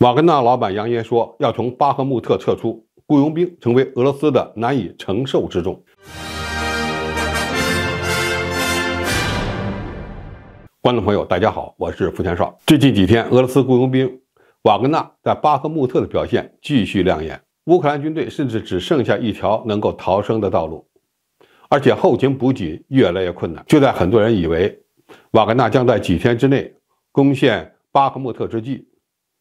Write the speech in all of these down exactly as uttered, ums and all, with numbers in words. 瓦格纳老板扬言说要从巴赫穆特撤出，雇佣兵成为俄罗斯的难以承受之重。观众朋友，大家好，我是福全少。最近几天，俄罗斯雇佣兵瓦格纳在巴赫穆特的表现继续亮眼，乌克兰军队甚至只剩下一条能够逃生的道路，而且后勤补给越来越困难。就在很多人以为瓦格纳将在几天之内攻陷巴赫穆特之际，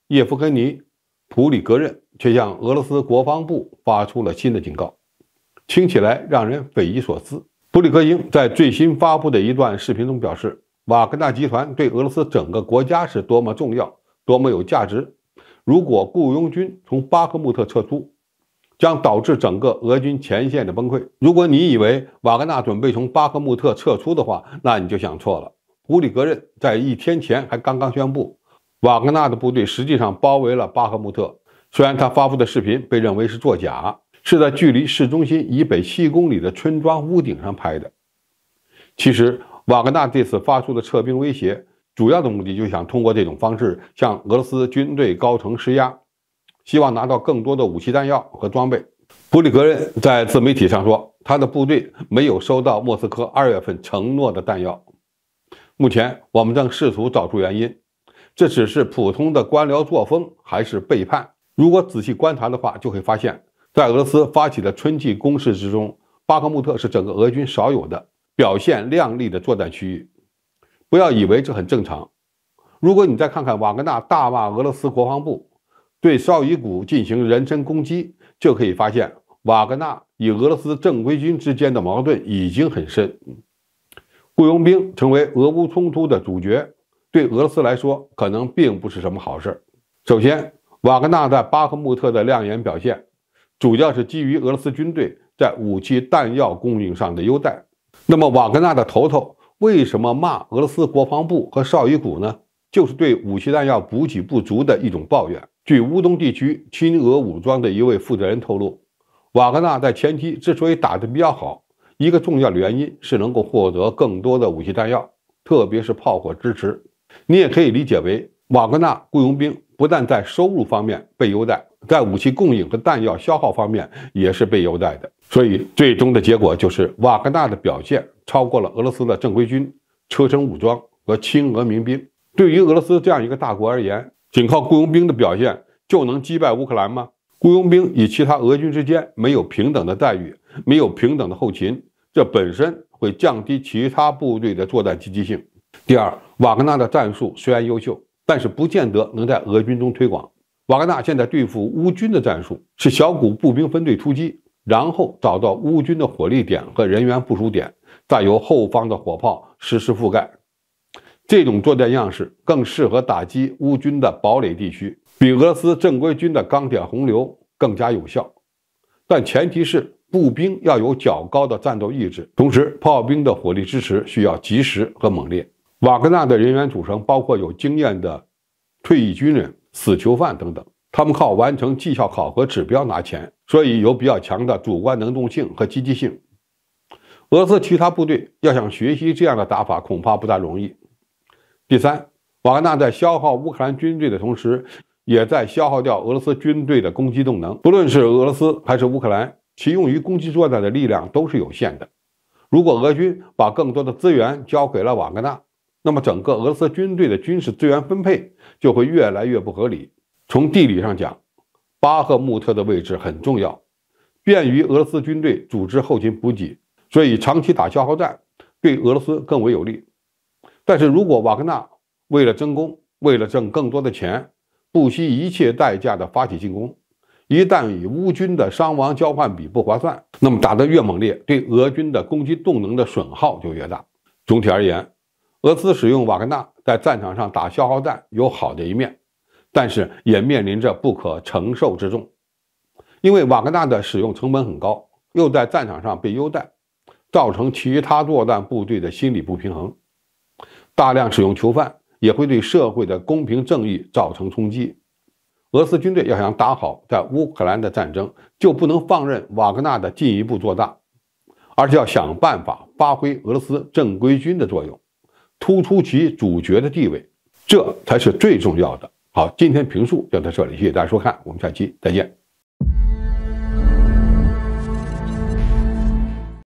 叶夫根尼·普里格任却向俄罗斯国防部发出了新的警告，听起来让人匪夷所思。普里格任在最新发布的一段视频中表示，瓦格纳集团对俄罗斯整个国家是多么重要，多么有价值。如果雇佣军从巴赫穆特撤出，将导致整个俄军前线的崩溃。如果你以为瓦格纳准备从巴赫穆特撤出的话，那你就想错了。普里格任在一天前还刚刚宣布，瓦格纳的部队实际上包围了巴赫穆特。虽然他发布的视频被认为是作假，是在距离市中心以北七公里的村庄屋顶上拍的。其实瓦格纳这次发出的撤兵威胁，主要的目的就是想通过这种方式向俄罗斯军队高层施压，希望拿到更多的武器弹药和装备。普里格任在自媒体上说，他的部队没有收到莫斯科二月份承诺的弹药。目前我们正试图找出原因，这只是普通的官僚作风还是背叛？如果仔细观察的话，就会发现在俄罗斯发起的春季攻势之中，巴赫穆特是整个俄军少有的表现亮丽的作战区域。不要以为这很正常，如果你再看看瓦格纳大骂俄罗斯国防部，对绍伊古进行人身攻击，就可以发现瓦格纳与俄罗斯正规军之间的矛盾已经很深。雇佣兵成为俄乌冲突的主角，对俄罗斯来说可能并不是什么好事。首先，瓦格纳在巴赫穆特的亮眼表现，主要是基于俄罗斯军队在武器弹药供应上的优待。那么瓦格纳的头头为什么骂俄罗斯国防部和绍伊古呢？就是对武器弹药补给不足的一种抱怨。据乌东地区亲俄武装的一位负责人透露，瓦格纳在前期之所以打得比较好，一个重要的原因是能够获得更多的武器弹药，特别是炮火支持。你也可以理解为，瓦格纳雇佣兵不但在收入方面被优待，在武器供应和弹药消耗方面也是被优待的。所以最终的结果就是瓦格纳的表现超过了俄罗斯的正规军、车臣武装和亲俄民兵。对于俄罗斯这样一个大国而言，仅靠雇佣兵的表现就能击败乌克兰吗？雇佣兵与其他俄军之间没有平等的待遇，没有平等的后勤，这本身会降低其他部队的作战积极性。第二，瓦格纳的战术虽然优秀，但是不见得能在俄军中推广。瓦格纳现在对付乌军的战术是小股步兵分队突击，然后找到乌军的火力点和人员部署点，再由后方的火炮实施覆盖。这种作战样式更适合打击乌军的堡垒地区，比俄罗斯正规军的钢铁洪流更加有效。但前提是步兵要有较高的战斗意志，同时炮兵的火力支持需要及时和猛烈。瓦格纳的人员组成包括有经验的退役军人、死囚犯等等，他们靠完成绩效考核指标拿钱，所以有比较强的主观能动性和积极性。俄罗斯其他部队要想学习这样的打法，恐怕不大容易。第三，瓦格纳在消耗乌克兰军队的同时，也在消耗掉俄罗斯军队的攻击动能。不论是俄罗斯还是乌克兰，其用于攻击作战的力量都是有限的。如果俄军把更多的资源交给了瓦格纳，那么整个俄罗斯军队的军事资源分配就会越来越不合理。从地理上讲，巴赫穆特的位置很重要，便于俄罗斯军队组织后勤补给，所以长期打消耗战对俄罗斯更为有利。但是如果瓦格纳为了争功，为了挣更多的钱，不惜一切代价的发起进攻，一旦与乌军的伤亡交换比不划算，那么打得越猛烈，对俄军的攻击动能的损耗就越大。总体而言，俄斯使用瓦格纳在战场上打消耗战有好的一面，但是也面临着不可承受之重，因为瓦格纳的使用成本很高，又在战场上被优待，造成其他作战部队的心理不平衡。大量使用囚犯也会对社会的公平正义造成冲击。俄罗斯军队要想打好在乌克兰的战争，就不能放任瓦格纳的进一步做大，而是要想办法发挥俄罗斯正规军的作用，突出其主角的地位，这才是最重要的。好，今天评述就到这里，谢谢大家收看，我们下期再见。